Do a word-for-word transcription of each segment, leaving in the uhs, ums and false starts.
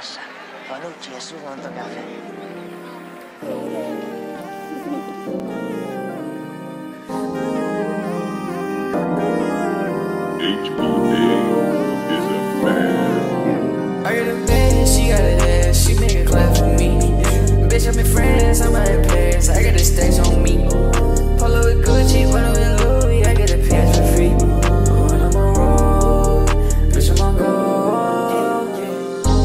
casa. Panucci è sul mondo caffè. I'm in France, I'm out in Paris, I got the stakes on me. Polo with Gucci, Polo with Louis, I get a pants for free. When I'm on road, bitch I'm on gold.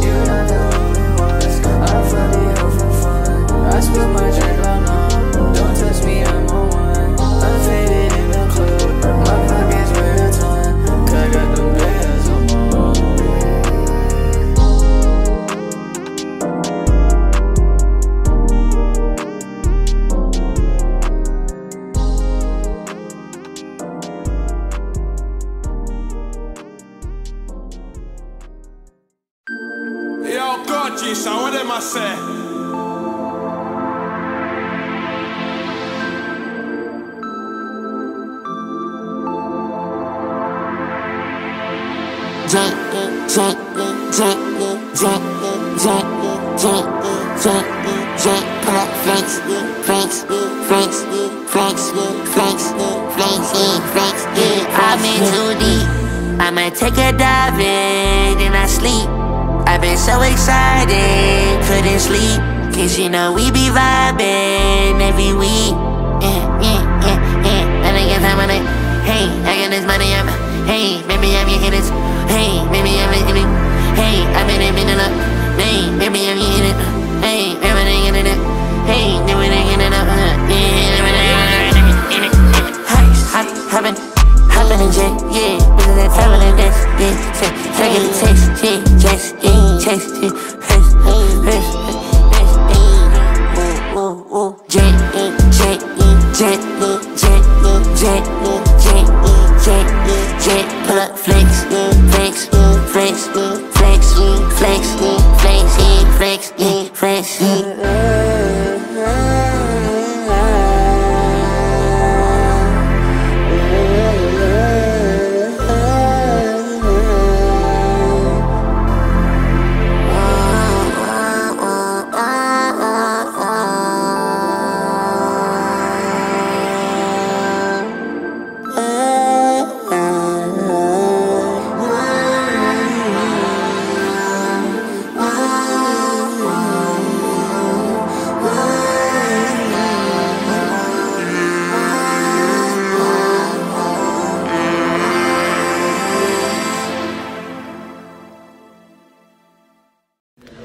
You're not the only ones, I fly the hell for fun. I spill my drink on them, don't touch me, I'm on one. I'm faded in the club, my pockets wear a ton, cause I got them bands on. Now what am I saying? Jet, jet, jet, jet, jet, jet, jet, jet, flex, flex, flex, flex, flex, flex, flex. I'm in too deep. I might take a dive in, then I sleep. I've been so excited, couldn't sleep. Cause you know we be vibing every week. Yeah, yeah, yeah, yeah. I think it's time I like, hey, I got this money, I'm, hey, maybe I'm your hitters. Hey, maybe I'm your hitters. Hey, I've been in it up. Hey, maybe I'm your hitters. Hey, everything in it up. Hey, everything in it up. Yeah, everything in it up. Hot, hoppin', hoppin' in jet, yeah. This is that time of this, yeah. Take it, text, yeah, just. Jet, jet, jet, jet, jet, jet, jet, pull up, flex, flex, flex, flex, flex, flex, flex, flex.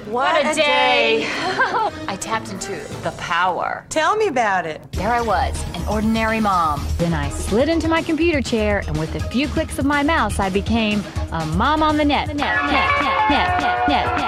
What a day! I tapped into the power. Tell me about it. There I was, an ordinary mom. Then I slid into my computer chair, and with a few clicks of my mouse, I became a mom on the net. Net, net, net, net, net, net.